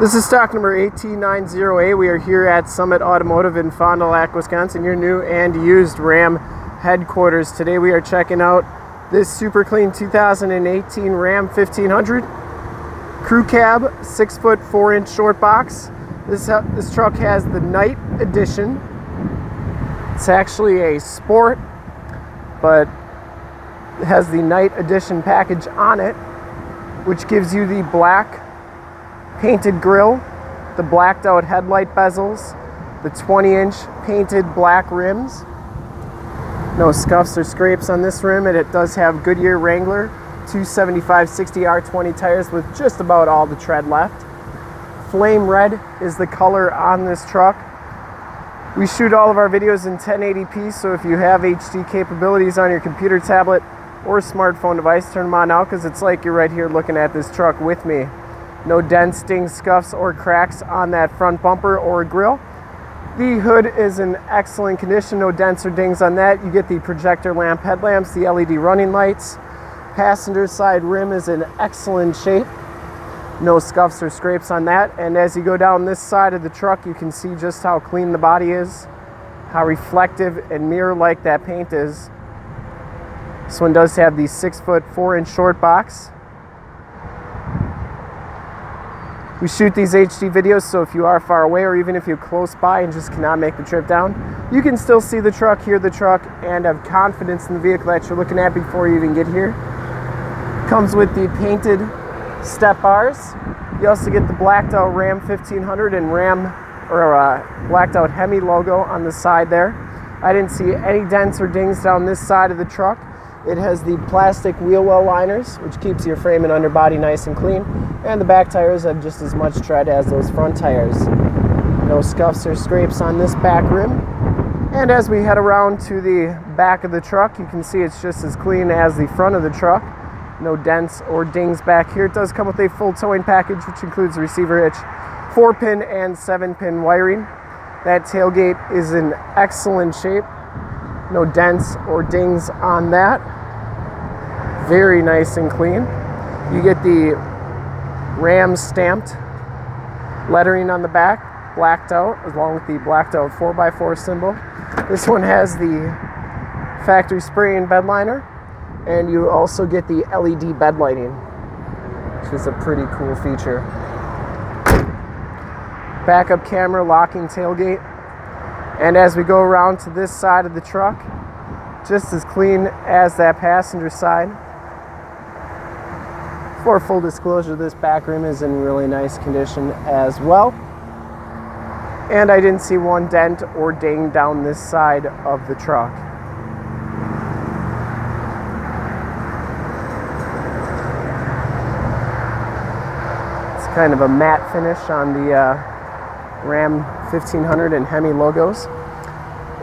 This is stock number 8T90A. We are here at Summit Automotive in Fond du Lac, Wisconsin, your new and used Ram headquarters. Today we are checking out this super clean 2018 Ram 1500 crew cab, 6-foot 4-inch short box. This truck has the Night Edition. It's actually a sport, but it has the Night Edition package on it, which gives you the black painted grille, the blacked out headlight bezels, the 20-inch painted black rims. No scuffs or scrapes on this rim, and it does have Goodyear Wrangler 275/60 R20 tires with just about all the tread left. Flame red is the color on this truck. We shoot all of our videos in 1080p, so if you have HD capabilities on your computer, tablet, or smartphone device, turn them on now, because it's like you're right here looking at this truck with me. No dents, dings, scuffs, or cracks on that front bumper or grille. The hood is in excellent condition, no dents or dings on that. You get the projector lamp headlamps, the LED running lights. Passenger side rim is in excellent shape. No scuffs or scrapes on that. And as you go down this side of the truck, you can see just how clean the body is, how reflective and mirror-like that paint is. This one does have the 6-foot 4-inch short box. We shoot these HD videos, so if you are far away or even if you're close by and just cannot make the trip down, you can still see the truck, hear the truck, and have confidence in the vehicle that you're looking at before you even get here. Comes with the painted step bars. You also get the blacked out Ram 1500 and blacked out Hemi logo on the side there. I didn't see any dents or dings down this side of the truck. It has the plastic wheel well liners, which keeps your frame and underbody nice and clean. And the back tires have just as much tread as those front tires. No scuffs or scrapes on this back rim. And as we head around to the back of the truck, you can see it's just as clean as the front of the truck. No dents or dings back here. It does come with a full towing package, which includes receiver hitch, 4-pin and 7-pin wiring. That tailgate is in excellent shape. No dents or dings on that. Very nice and clean. You get the Ram stamped lettering on the back, blacked out, along with the blacked out 4x4 symbol. This one has the factory spray and bed liner, and you also get the LED bed lighting, which is a pretty cool feature. Backup camera, locking tailgate. And as we go around to this side of the truck, just as clean as that passenger side. For full disclosure, this back rim is in really nice condition as well. And I didn't see one dent or ding down this side of the truck. It's kind of a matte finish on the Ram 1500 and Hemi logos.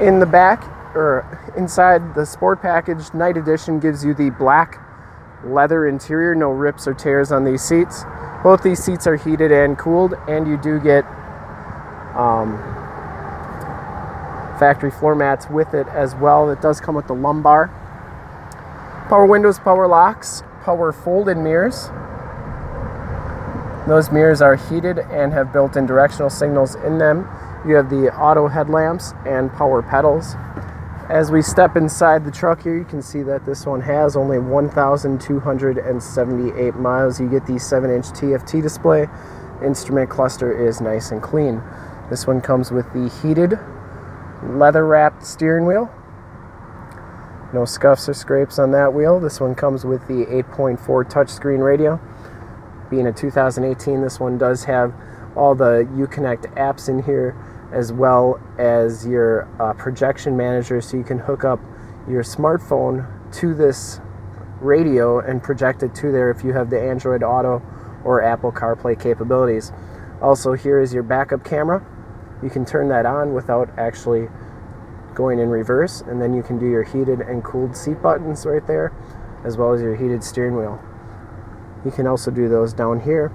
In the back, or inside the sport package, Night Edition gives you the black leather interior, no rips or tears on these seats. Both these seats are heated and cooled, and you do get factory floor mats with it as well. It does come with the lumbar. Power windows, power locks, power folded mirrors. Those mirrors are heated and have built-in directional signals in them. You have the auto headlamps and power pedals. As we step inside the truck here, you can see that this one has only 1,278 miles. You get the 7-inch TFT display. Instrument cluster is nice and clean. This one comes with the heated, leather-wrapped steering wheel. No scuffs or scrapes on that wheel. This one comes with the 8.4 touchscreen radio. Being a 2018, this one does have all the Uconnect apps in here, as well as your projection manager, so you can hook up your smartphone to this radio and project it to there if you have the Android Auto or Apple CarPlay capabilities. Also, here is your backup camera. You can turn that on without actually going in reverse, and then you can do your heated and cooled seat buttons right there, as well as your heated steering wheel. You can also do those down here.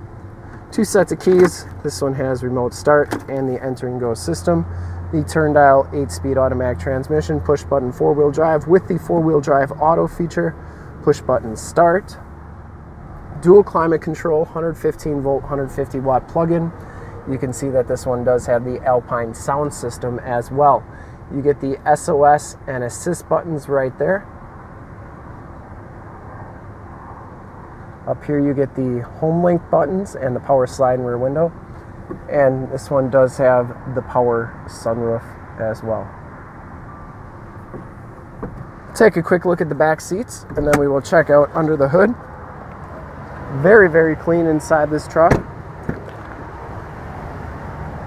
Two sets of keys. This one has remote start and the enter and go system. The turn dial 8-speed automatic transmission, push button 4-wheel drive with the 4-wheel drive auto feature, push button start. dual climate control, 115 volt, 150 watt plug-in. You can see that this one does have the Alpine sound system as well. You get the SOS and assist buttons right there. Up here you get the home link buttons and the power slide and rear window. And this one does have the power sunroof as well. Take a quick look at the back seats and then we will check out under the hood. Very, very clean inside this truck.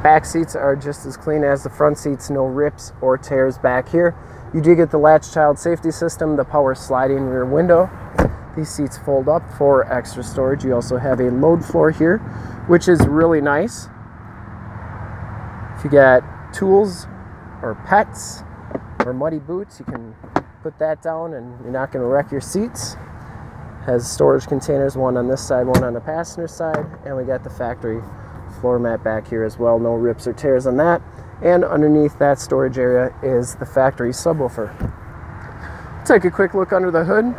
Back seats are just as clean as the front seats, no rips or tears back here. You do get the latch child safety system, the power sliding rear window. These seats fold up for extra storage. You also have a load floor here, which is really nice. If you got tools or pets or muddy boots, you can put that down and you're not going to wreck your seats. Has storage containers, one on this side, one on the passenger side, and we got the factory floor mat back here as well. No rips or tears on that. And underneath that storage area is the factory subwoofer. Take a quick look under the hood.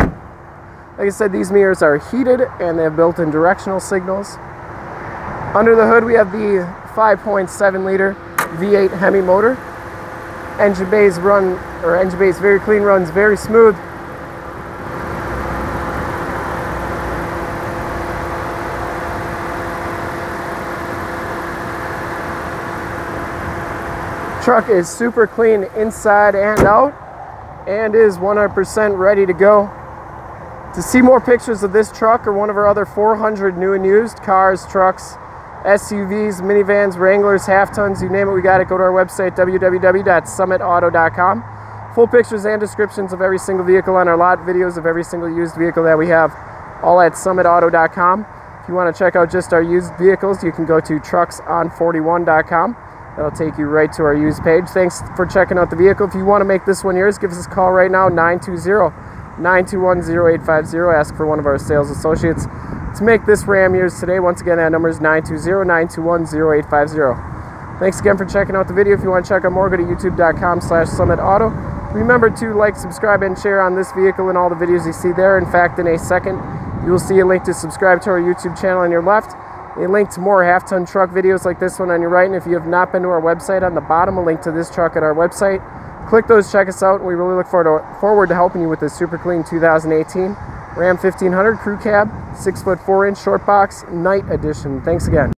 Like I said, these mirrors are heated and they have built-in directional signals. Under the hood, we have the 5.7 liter V8 Hemi motor. Engine bay's very clean, runs very smooth. Truck is super clean inside and out and is 100% ready to go. To see more pictures of this truck or one of our other 400 new and used cars, trucks, SUVs, minivans, Wranglers, half-tons, you name it, we got it. Go to our website, www.summitauto.com. Full pictures and descriptions of every single vehicle on our lot, videos of every single used vehicle that we have, all at summitauto.com. If you want to check out just our used vehicles, you can go to truckson41.com. That'll take you right to our used page. Thanks for checking out the vehicle. If you want to make this one yours, give us a call right now, 920-921-0850. Ask for one of our sales associates to make this RAM yours today. Once again, that number is 920-921-0850. Thanks again for checking out the video. If you want to check out more, go to youtube.com/summitauto. Remember to like, subscribe, and share on this vehicle and all the videos you see there. In fact, in a second, you will see a link to subscribe to our YouTube channel on your left, a link to more half-ton truck videos like this one on your right, and if you have not been to our website, on the bottom, a link to this truck at our website. Click those, check us out, and we really look forward to helping you with this super clean 2018 Ram 1500 Crew Cab, 6'4" short box, Night Edition. Thanks again.